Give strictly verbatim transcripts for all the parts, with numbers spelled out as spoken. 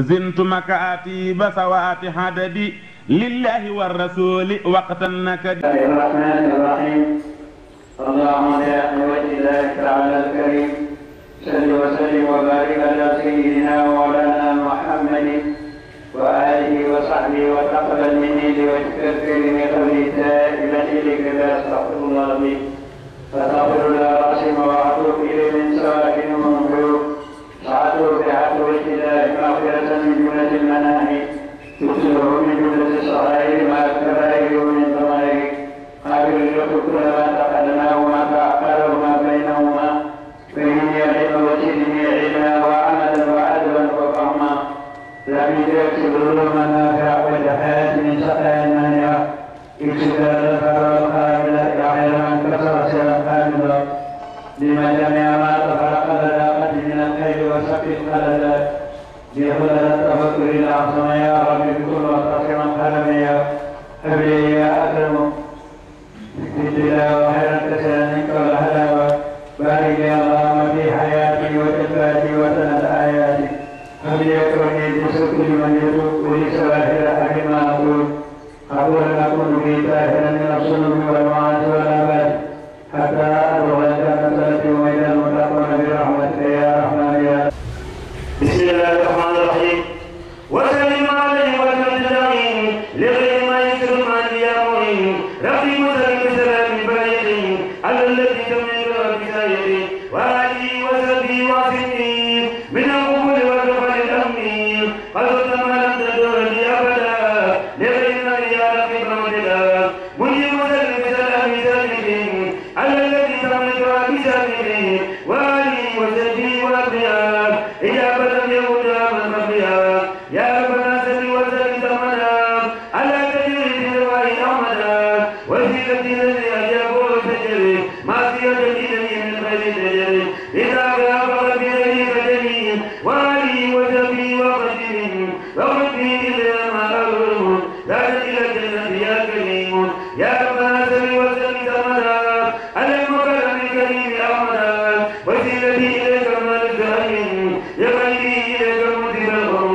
زنت مكاتي بسوات حدبي لله والرسول وقت النكد. بسم الله الرحمن الرحيم. اللهم صل وسلم على الكريم. صل وسلم وبارك على سيدنا ومولانا محمد وآله وصحبه وتقبل مني لوجهك الكريم قبل تائبا إليك لا أستغفر الله العظيم فاستغفر الله العظيم وأتوب إليه من سواء ومنكر سعته بعدل الله مغفرة من جملة المناهي تكسره من جملة الصغائر مع الكبائر ومن الضمائر قابل الجهد كل ما تقدمه وما تعقله وما بينهما فإني علم وزدني علما وعملا وعدلا وفهما لم يكسب ظلما نافعا والحياة من سقاء مانعا اكسب هذا الفقر والقابل يعلم من كسر سيرا كاملا لما جمع ما تفرق لنا الخلل بخلل التفكر العظم يا رب بكل وقصر قلم يا حبلي يا اكرم بالجلال وخير التسليم منك والهلاوه بارك يا اللهم في حياتي وتلفاتي وسند اياتي فليكرني بسكر من يسوق لي سواهر اهل ما اقول اولا اكون في تاهلا من الظلم والمعاصي والاباد حتى ابلغ الجنه والى المتقون برحمتك يا رحمن يا رحمن. بسم الله الرحمن الرحيم. وسلم عليه وسلم سلامين لغير ما يسلم عن ديامهم رقيم سلم سلام بليغهم على الذي تمنعه بسائره وآله وسلم واسمين من القبول والرفع الأمين قد وسلم لم تدور لي أبدا لغير ما يعلم برمض الله مني وسلم سلام سلمهم على الذي تمنعه بسائره وآله وسلم واسمين إذا بدم يموت من قبلها يا رب ناسل وزل تمنا على تجريد الوعي أمنا وزيلة الذي أجابه الفجر ما سيرة الإنمي من خير الفجر إذا غاب بغير فجر وعلي وزبي وقدم وقدم إلى ما أغرهم ذات إلى الجنة يا كريم يا رب ناسل وزل تمنا على المكرم الكريم أمنا وزيلة إلى كمال الجهيم الذي في الأرض وفي الأرض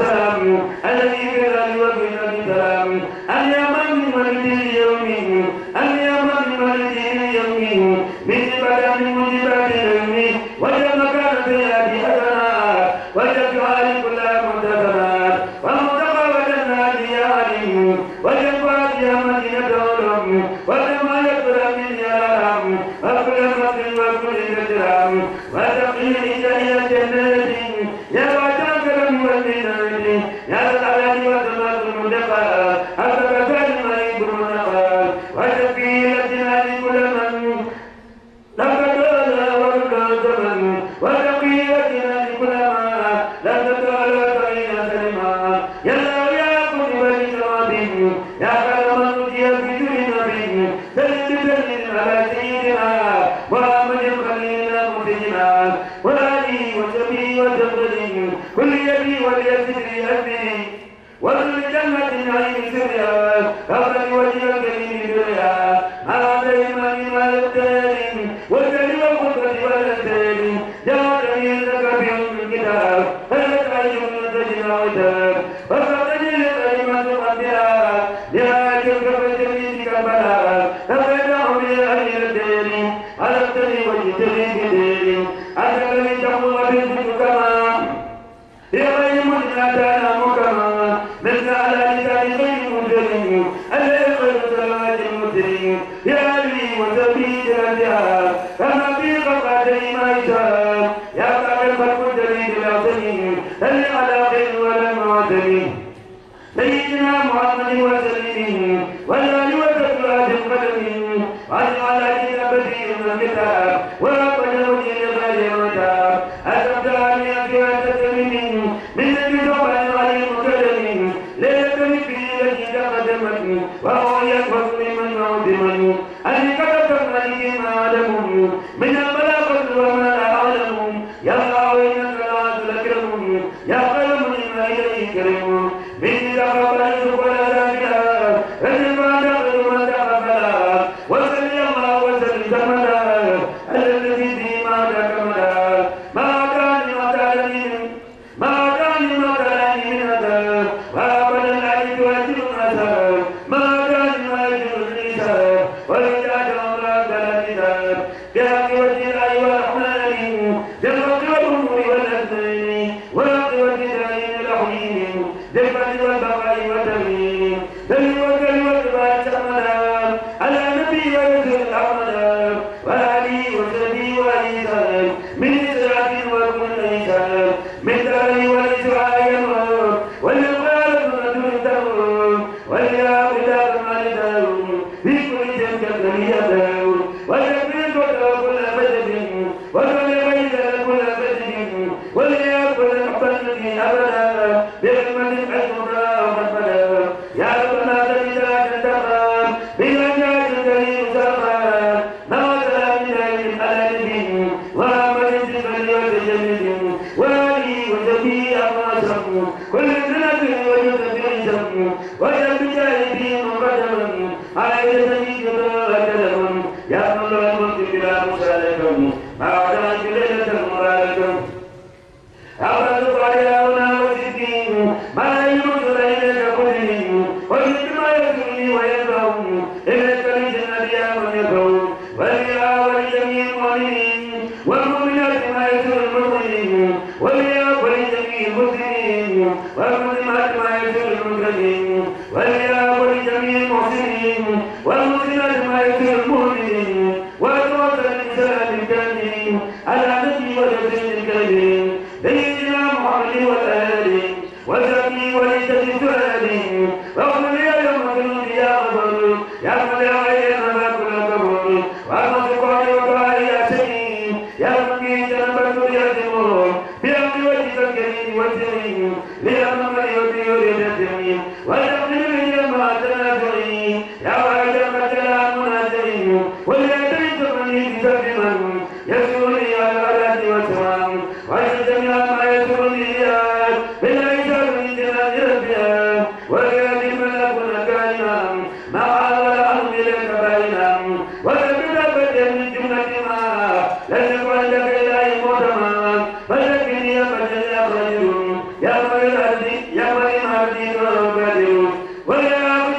سلام أن يمن من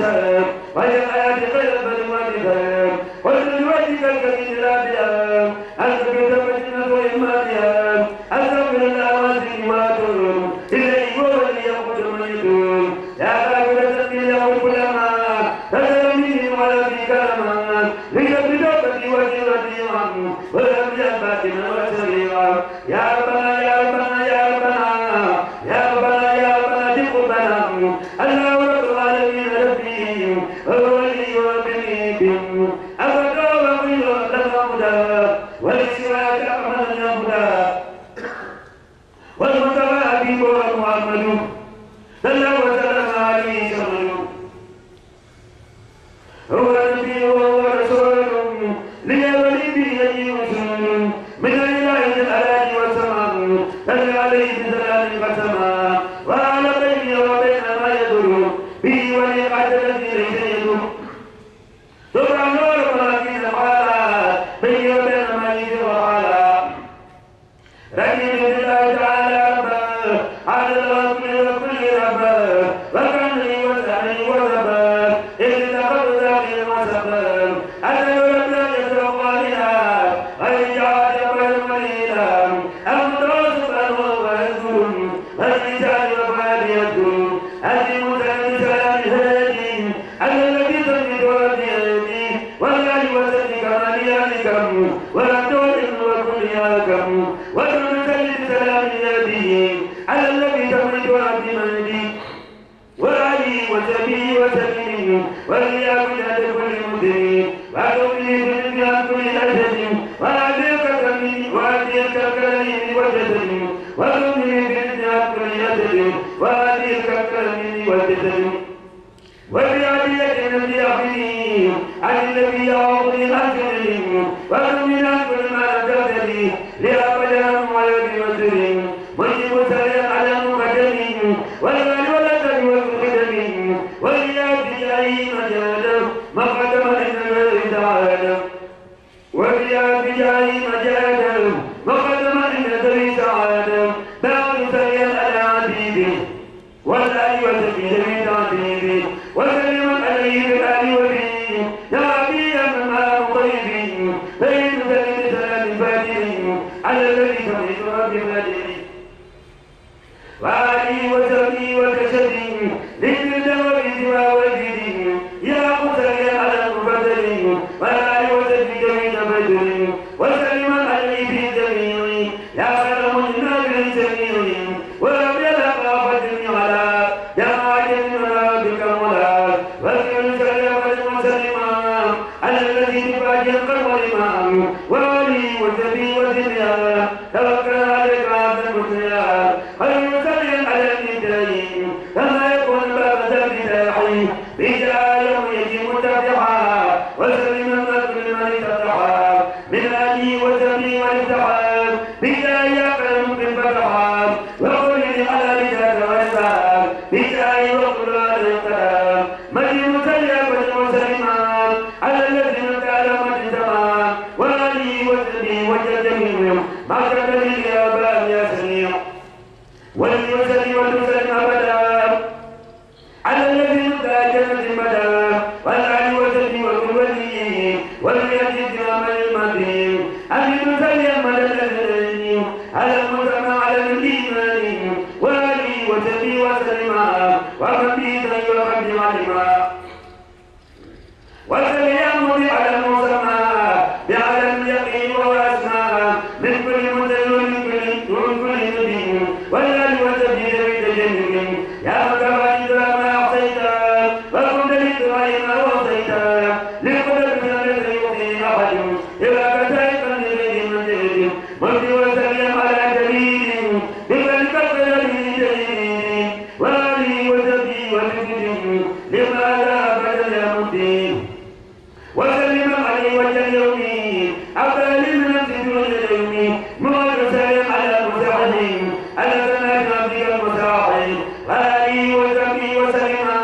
والدفاع والجمعيات خير بل والدفاع واسلم وجهك الكريم لا بيان انت بذمتك نزوي ماليان انت من الاوان ما تظلم الذي هو الذي يمقت من يدوم يا باب التقي له العلماء تسلميهم ولا في كلام لك بذمتك وجه رحيما ولا بجنباتنا وسريرا يا ربنا يا ربنا يا ربنا يا ربنا يا ربنا تقبلهم الله رب العالمين ربهم الولي وبنيهم أبدا وغير الهدى ولسواك أحمد الهدى والمصطفى حبيب ومحمد صلى الله وسلم عليه وسلم هو نبي وهو رسول لي ولي به نبي رسول من الإله الألاء والسماء صلى عليه بسلام قسما وعلى بيني وبين ما يدور به ولقعة الذي ليس يدور تبع نور ولكن الحالة بيني وبين ما يدور على رحيم الله تعالى ربا على الأرض وكل ربا وكعني وسعني وربا إذ تقبل ذاك المسبب أنا ولدنا يسرق عليها أي جعل يبعد مريلا المتواصف أنه ويزول الرجال وفعل يزول أني متعلم سلام هادي أن الذي تنفذ ورديتي والله وسلمك مليانكم ولم تؤمن وكلياكم وكل سلم سلام يديه على الذي تملك عبد مهدي وعلي وسبي وسلم وليأكل كل مدين وأغني بالدنيا كل أجل وأعطيك الكريم وأعطيك الكريم وجسد وأغني بالدنيا كل أجل وأعطيك الكريم وجسد وبأبيك الذي أخيه عن الذي يعطي الأجل وأغني كل ما أجلته لأقلهم ويبي وسلم مجيب سلم على مجلهم والمال والأسد والمقدم وليأتي أي مجاله مقدم لله تعالى وليأتي أي مجاله مقدم لله تعالى دعوا سلم على عبيده والآل وسبيل من تعذيبه وسلم عليه بالآل وبه يا عبي من معه طيبه فإن سلم سلام فاتره على الذي تحيط رب فاتره وعلي وسلمي وكشفي لكل دواء سوى وجهي يا مسلم على المبتلي وعلي وسلمي جميل بدري وسلم علي في جميعي يا خير منا بالجميع ولم يلق احد على جماعه منا بك مولى وسلم سلم وسلما على الذي تفاجئ القلب والامام وعلي وسلمي وسلما توكل عليك عبد المسلم ويسلم على الندائين كما يكون باب الفتاحي بدعاء يومئذ مرتفعا وسلم المكر لمن افتتحا من اله وسلم والتحا بدعاء يقل مكر فتحا وقل للحلال ذات وسعا بدعاء وقل على القلم مجد مسلم وسلما على الذين تعلمت السماء واله وسلم وجدهم مكر به يا باب يا سميع وليسلم وتسلم ابدا على الذي انتهى جنه المدى والعلي وسلم وكن وليه ولياتي امام المدين ان تسلم مدى الاذنين على المجتمع على الايمان والعلي وسلم وسلما وخبيثا وخبز علما وسلم على المسمى بعلم يقين واسمى من كل مدين ومن كل نبي والآل وسبيل بتجنب يا مكرم إذا ما أعطيتا وكنت للدعاء ما وصيتا للقدر من الذي يعطي أحد إذا كتائب من غير منزل مجد وسلم على جليل بذلك الذي جليل وآله وسبيل وسجد لما لا أبدا يا مبدي وسلم عليه وجل يومي أبدا لمنزل وجل يومي مغادر سلم على المتحدين ألسنا بك المساحل وآله وسلمي وسلما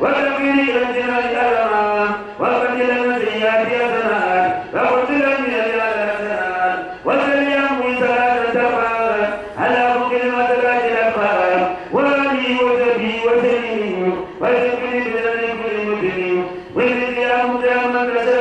وسلمي لأنزنا الألما وقتل من سيئات أسنات وقتل من الألما أسنات وسلم ثلاثة سفرات على ممكن مسكات الأفراد وآله وسلمي وسلمي وسلمي من كل على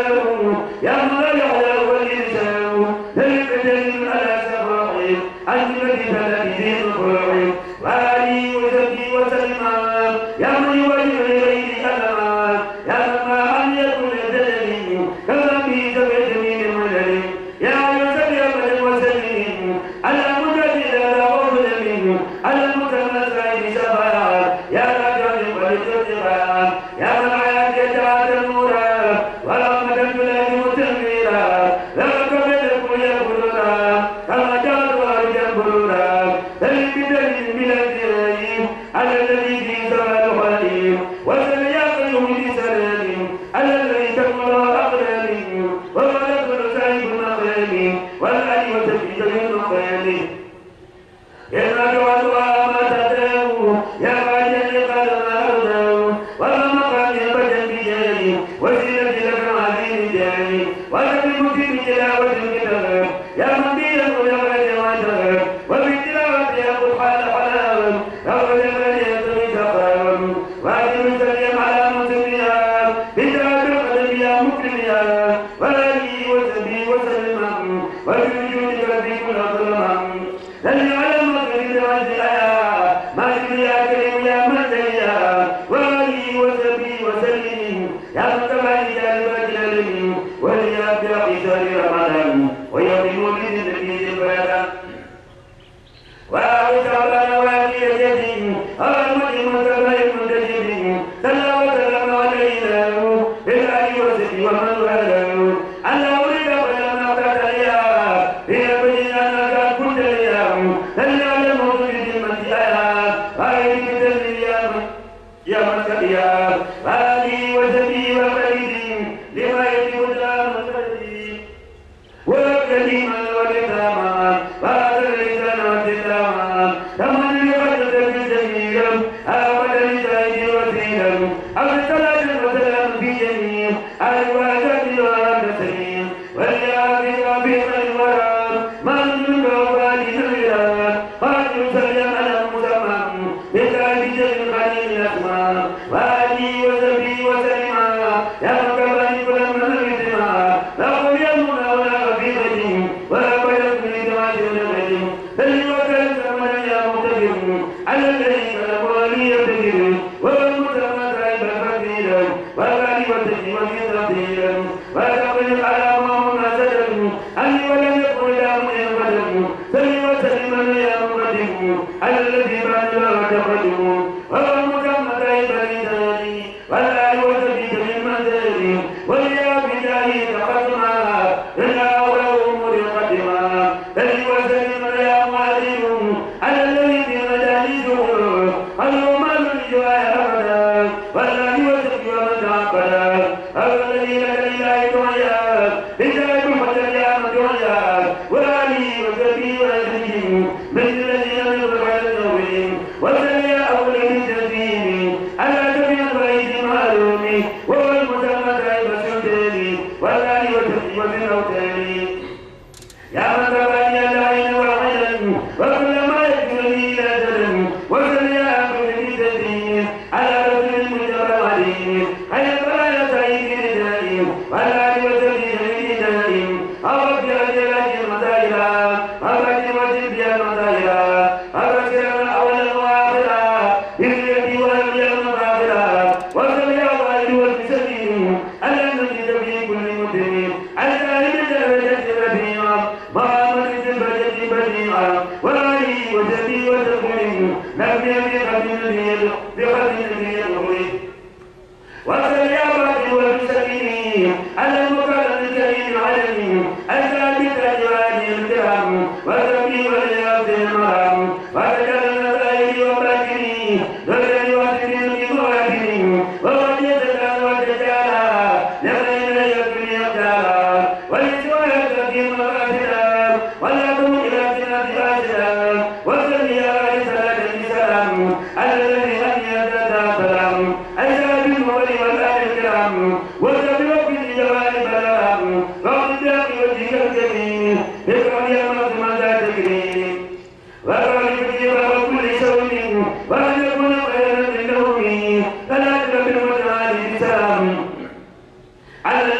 الذي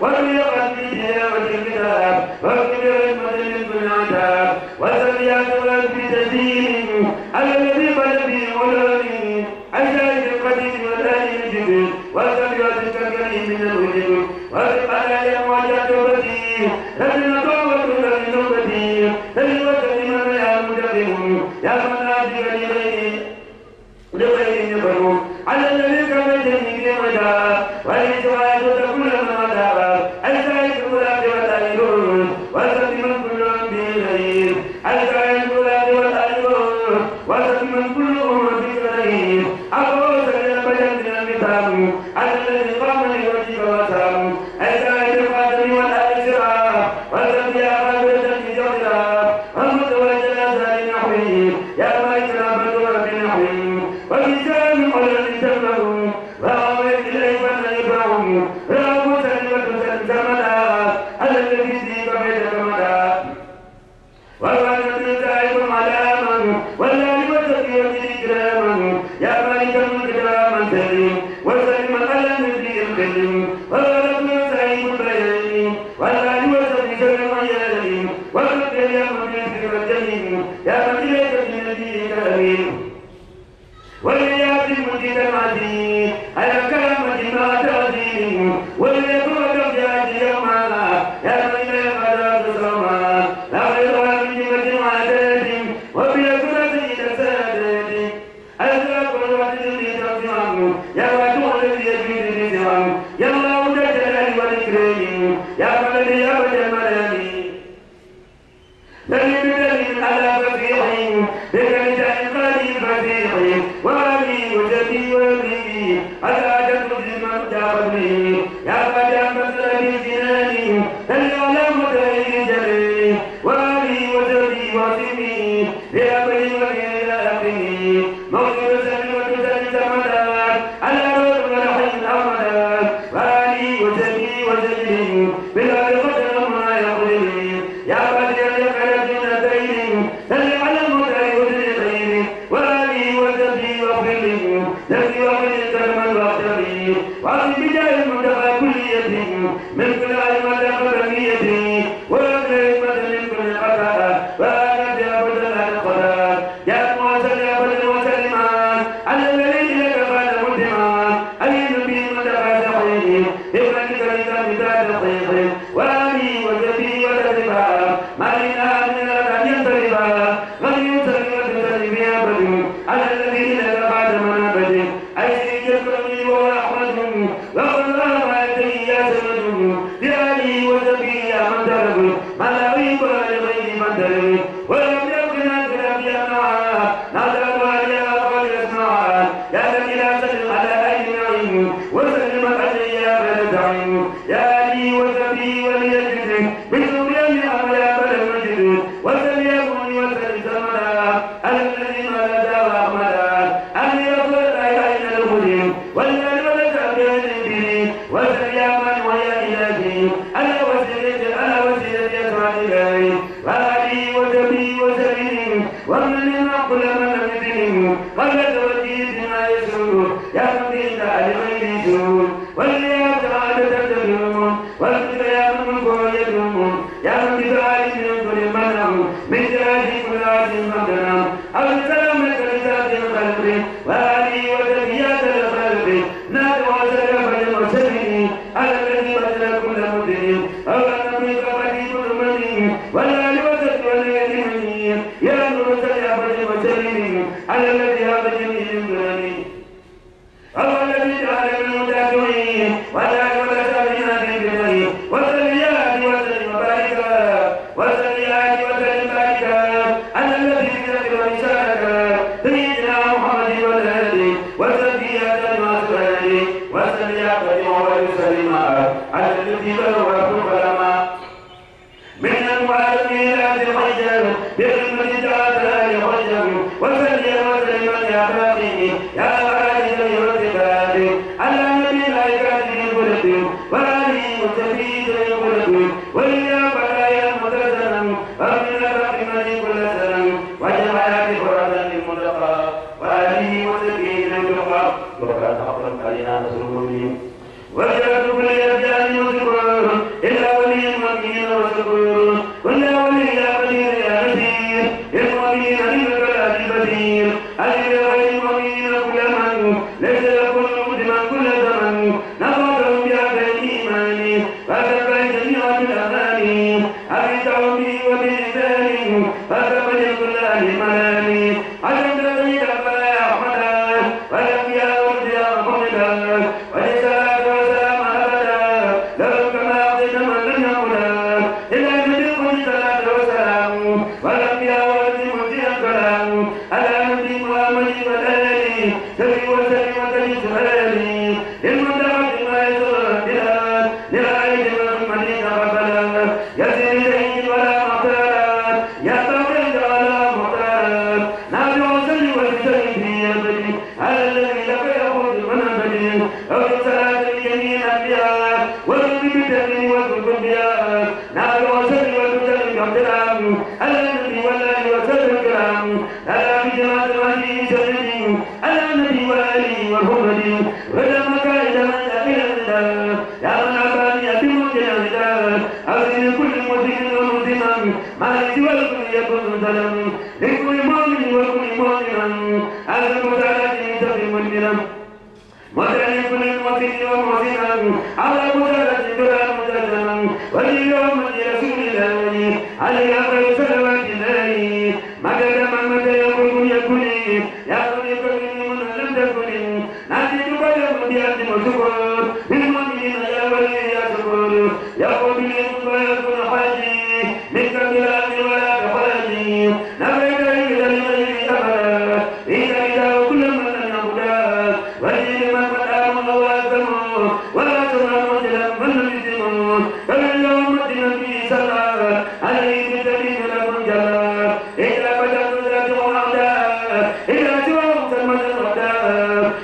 ومن يقعد في جنابة الكتاب واغفر رحمة من العذاب وسم يعتبر في جديد الذي قد فيه غلام الجاهل القديم والآلي الجديد وسم يعتبر الكريم من الوجود وسم على يقوى جاتبتي لكن طوبة من نوبتي لكن وسلم يا مدقهم يا من آتي لغير لغير نفرهم على الذي كان جديد العذاب وإذ وَلَا تَحْرَمْ عَلَيْنَا نَسْرُ الْمُؤْمِنِينَ وَلَا تَحْرَمْ عَلَيْنَا نَسْرُ الْمُؤْمِنِينَ نار وسر وتجر الكلام ألا نبي ولا وسر الكلام ألا بجمال وحي سرني ألا نبي وآله والحمد ولا مكائد من أمير الله يا من أباني أتم جنازة أرسل كل مسلم ومسلما ما سوى الكل يكون سلام لكل مؤمن وكل مؤمنا ألا مدعاة سر مؤمنا وتعني كل مسلم ومسلما على مدعاة سر واليوم لرسول الله عليه أفضل صلوات الله مدد من متى يكون يكون يكون يكون لم تكن نجد بيوم بيعظم الشكر للمؤمنين يا ولي يا شكر يقول لهم ويكون حاجي منك بلا ولا كفاجي نبيك إلى المجد أمرا إذا إذا كل من لم يهدى وجد من قد آمن وأسلموا ولا تظلم رجلا من لم يسلموا هذا الذي لا يرى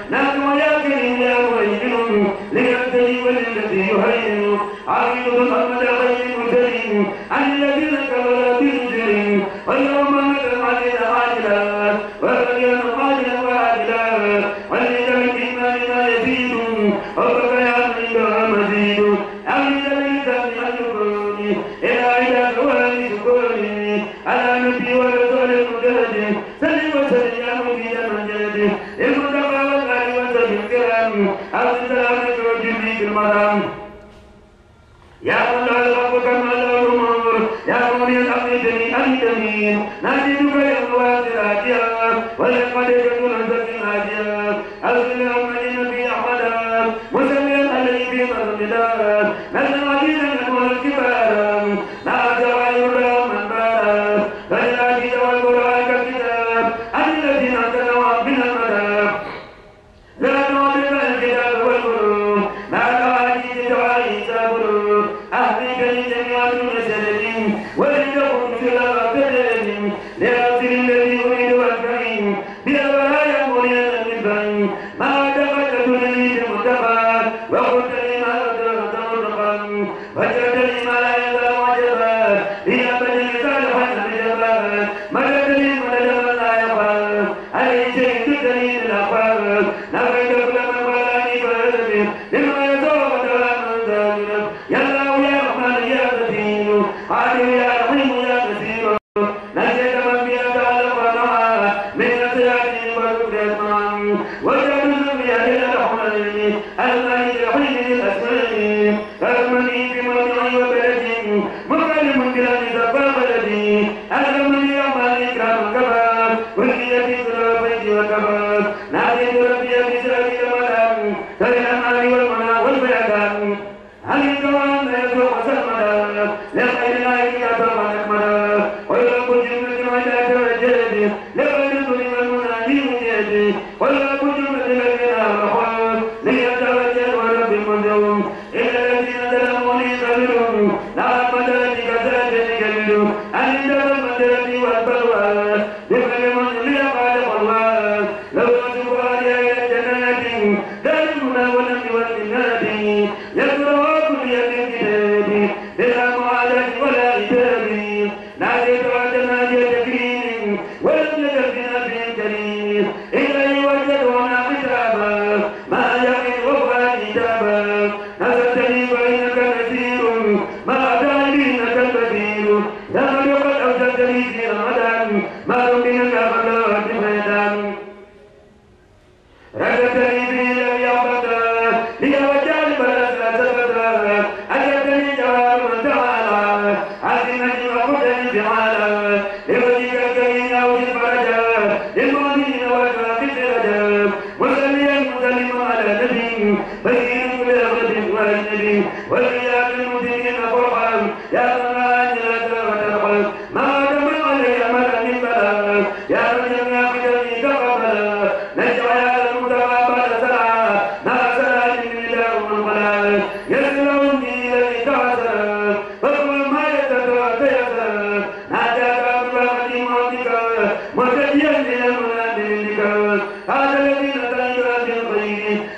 بالخير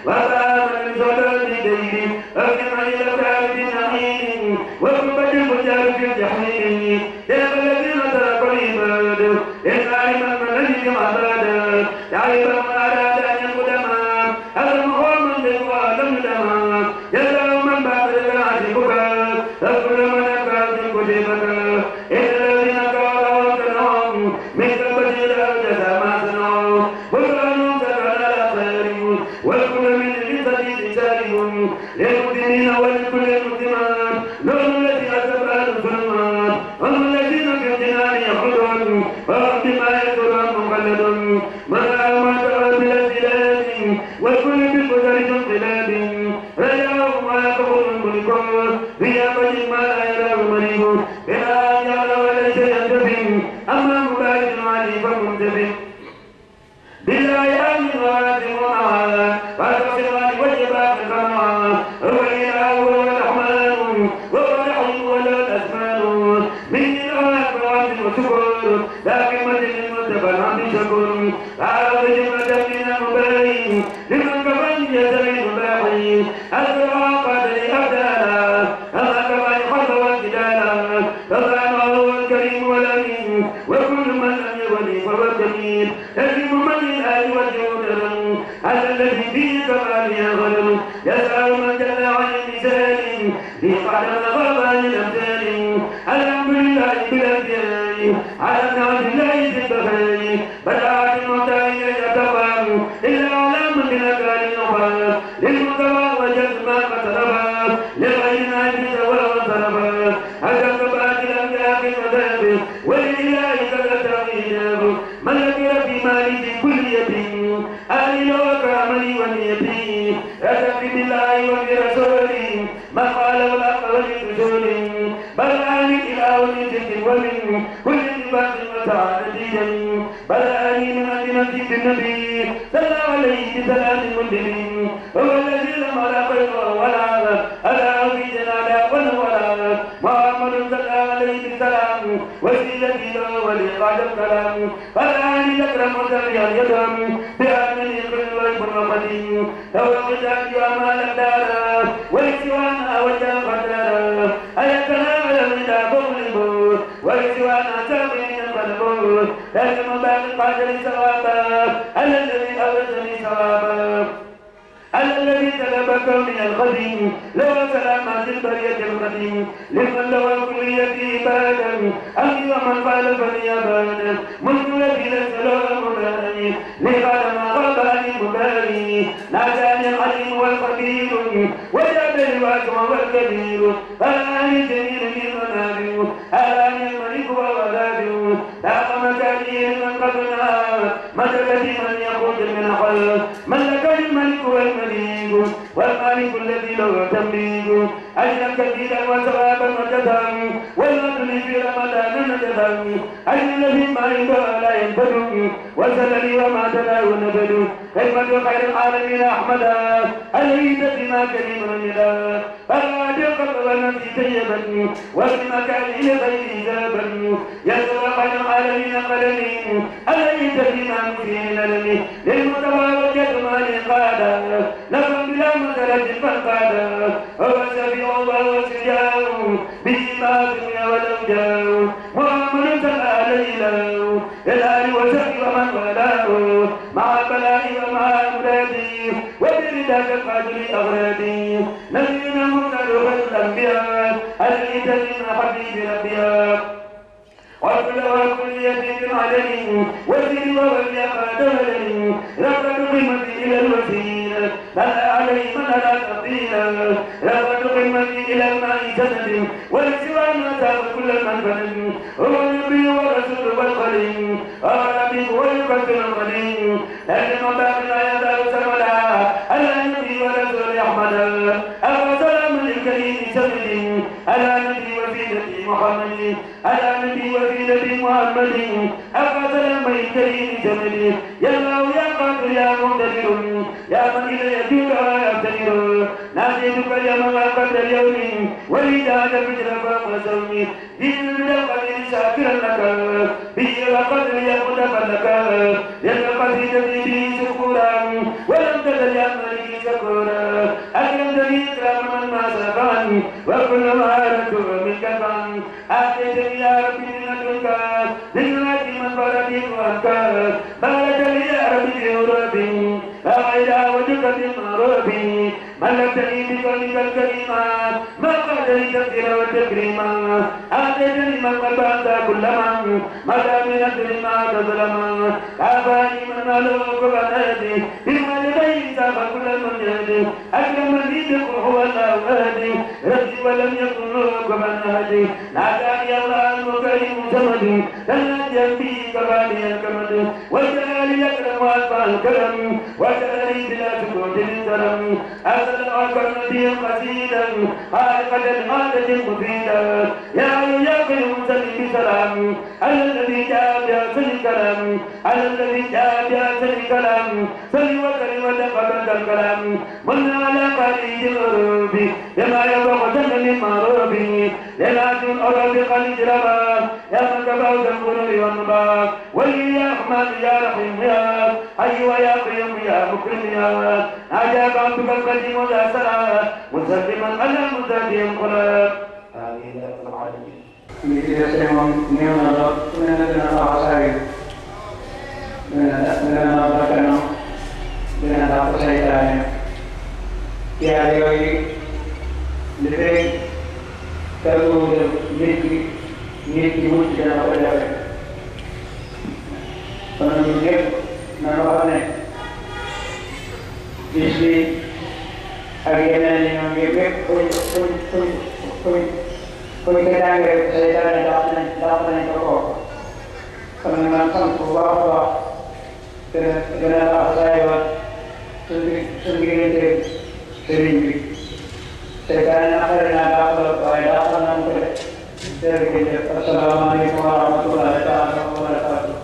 ولا من زلل الدين أجمع الأبعاد النعيم وقم بالفجار في الجحيم يا الذين تركوا العباد إن علم من نجم عبادا يعرف من أراد أن يقدما هذا هو من يقوى لم يدما يدعو من بعد البعد كفا أكل من أبعد كشفا إن الذين كفروا وابتلعهم من كبد الأرجس ما صنعوا بطلانهم تبعنا خير وكل من للمدينين ولكل المدمان لهم التي أسبعت الظلمات هم الذين في الجنان يخلدون وهم بما يدرون مخلدون من آمن بالزلات والكل بقدر انقلاب رجعوا ما يقول الملكون في أمل ما لا يراه مريض بلا أن يرى ولا شيء ينتفي أما مبارك عليه فمنتفي بالله أمن غارتهم ومعها فأتبصران وجب أخذها ولم تزل يا مليك شكورا أكرم جميع كرام ما سبان وكل ما رتب من كفان أعطيتني يا ربي من لدنك لنعطي من بردك وأبكار بارك لي يا ربي وربي وإلى وجهك بمعروفي ملكتني بكلمك الكريمة ما قدري تكثيرا وتكريما أعطيتني من قطعت كل من مدى من أجل ما تظلما كافاني من مالوك وبناتي بوالدي سابق كل من يهدي أكرم مزيدك هو الله أهدي ربي ولم يكن لوك وبناتي ناداني الله المكرم جمدي تنادي أنبي كفاني الكمد وجعلي أكرم وأطفى الكرم وجعلي بلا سكوت الكرم وكرمتي قصيدا خالقة المادة مفيدة يا علي يا قيوم سلم بسلام على الذي جاء بأحسن الكلام على الذي جاء بأحسن الكلام صل وسلم وتقبل الكلام من على قليل الغروب لما يبقى جنة معروف لناس أرى بقليل ربا يا من كفاوت القلوب والنبا ولي يا رحمن يا رحيم يا أيوة يا قيوم يا مكرم يا أجاب عبدك القديم مسلما على مزاجي القلوب آمين يا رب العالمين. بإذن الله نعم الرب لنا أعصاري لنا أبركنا لنا أبرسيطاني يا ريوي لديك تقول لديك لديك مجدنا أولوك فنمجد نرغبنا بشي أرينا لمن يبقى كل كل كل كل كل كلام سيدنا دعنا دعنا نقول فمن صنف الله فجنا الأحزاب سنجري سنجري سيدنا أخرنا دعنا دعنا نقول سيدنا السلام عليكم ورحمة الله تعالى وبركاته.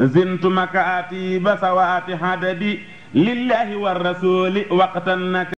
زنت مكاتب سوات حدبي لله والرسول وقت النكاح.